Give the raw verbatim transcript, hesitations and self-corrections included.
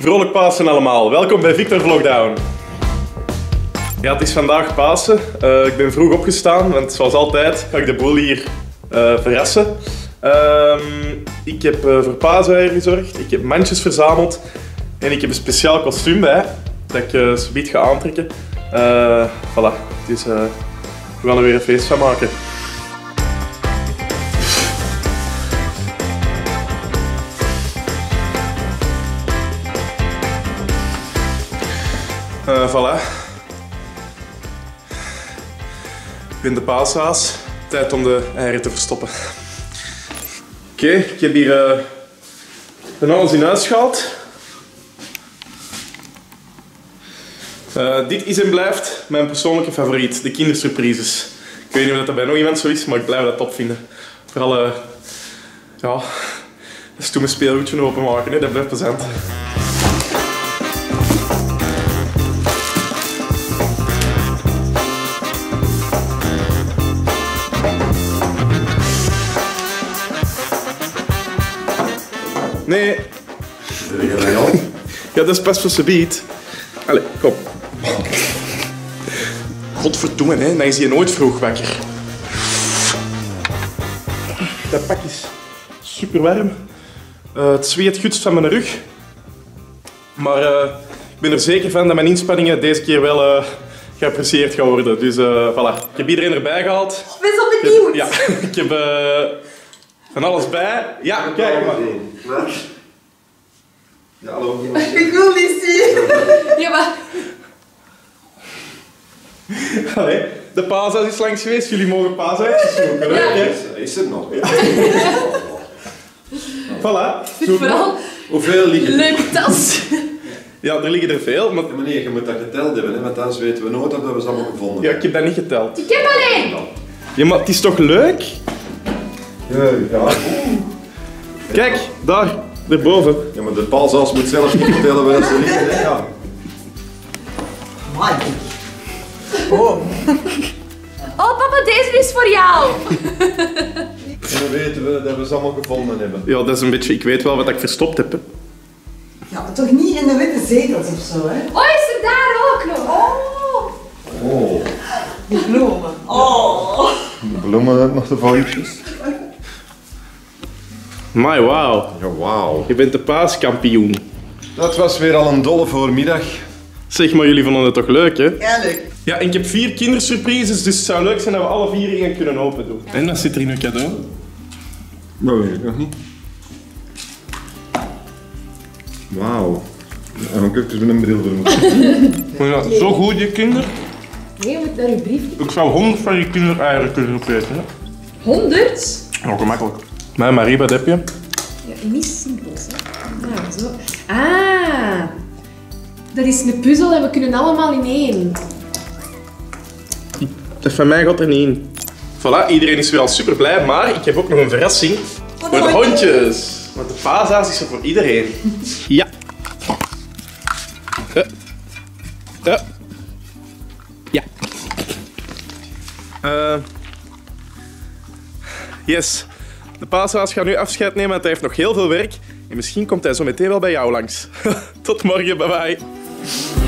Vrolijk Pasen allemaal. Welkom bij Victor Vlogdown. Ja, het is vandaag Pasen. Uh, ik ben vroeg opgestaan, want zoals altijd ga ik de boel hier uh, verrassen. Uh, ik heb uh, voor paaseieren gezorgd, ik heb mandjes verzameld en ik heb een speciaal kostuum bij dat ik uh, zo ga aantrekken. Uh, voilà, dus, uh, we gaan er weer een feest van maken. Uh, voilà. Ik ben de paashaas. Tijd om de eieren te verstoppen. Oké, okay, ik heb hier uh, van alles in huis gehaald. Uh, dit is en blijft mijn persoonlijke favoriet, de kindersurprises. Ik weet niet of dat bij nog iemand zo is, maar ik blijf dat top vinden. Vooral, uh, ja, dat is toen mijn speelgoedje openmaken, hè. Dat blijft plezant. Nee. Ja, dat is pas voor z'n beat. Allee, kom. Godverdomme, hè. Dan is hij nooit vroeg wakker. Dat pak is super warm. Uh, het zweet gutst van mijn rug. Maar uh, ik ben er zeker van dat mijn inspanningen deze keer wel uh, geapprecieerd gaan worden. Dus uh, voilà. Ik heb iedereen erbij gehaald. Ik ben zo benieuwd. Ja, ik heb... Uh, Van alles bij? Ja, ja, kijk maar. Ja, hallo. Ik wil niet zien. Ja, maar... Allee, de paashuis is langs geweest. Jullie mogen paashuisjes zoeken, hè? Ja. Ja. Is het nog? Ja. Voilà. Zoek vooral... Hoeveel liggen er? Leuke tas. Ja, er liggen er veel, maar... Ja, meneer, je moet dat geteld hebben, hè? Want anders weten we nooit of dat we ze allemaal gevonden. Ja, ik heb dat niet geteld. Ik heb alleen! Ja, maar het is toch leuk? Ja, ja. Kijk, daar, daarboven. Ja, maar de paashaas moet zelf niet vertellen waar ze liggen. Ja. Amai. Oh. Oh, papa, deze is voor jou. En dan weten we dat we ze allemaal gevonden hebben. Ja, dat is een beetje, ik weet wel wat ik verstopt heb. Hè. Ja, maar toch niet in de witte zetels of zo, hè? Oh, is er daar ook nog? Oh. Oh. Die bloemen. Oh. De bloemen ook nog de voetjes. Amai, wauw. Ja, wauw. Je bent de paaskampioen. Dat was weer al een dolle voormiddag. Zeg maar, jullie vonden het toch leuk, hè? Ja, leuk. Ja, en ik heb vier kindersurprises, dus het zou leuk zijn dat we alle vier in gaan kunnen open doen. En dat zit er in een cadeau. Dat weet ik nog niet. Wauw. En ik heb dus met een bril doen. Maar ja, zo goed, je kinder. Nee, je moet naar je briefje. Ik zou honderd van je kindereieren kunnen opeten, hè? Honderd? Nou, gemakkelijk. Maar Marie, wat heb je? Ja, niet simpel, hè. Nou, zo. Ah, dat is een puzzel en we kunnen allemaal in één. Dat van mij gaat er niet in. Voilà, iedereen is weer al super blij, maar ik heb ook nog een verrassing voor de hondjes. Want de paashaas is er voor iedereen. Ja. Uh. Uh. Ja. Uh. Yes. De paashaas gaat nu afscheid nemen, want hij heeft nog heel veel werk. En misschien komt hij zo meteen wel bij jou langs. Tot morgen, bye bye.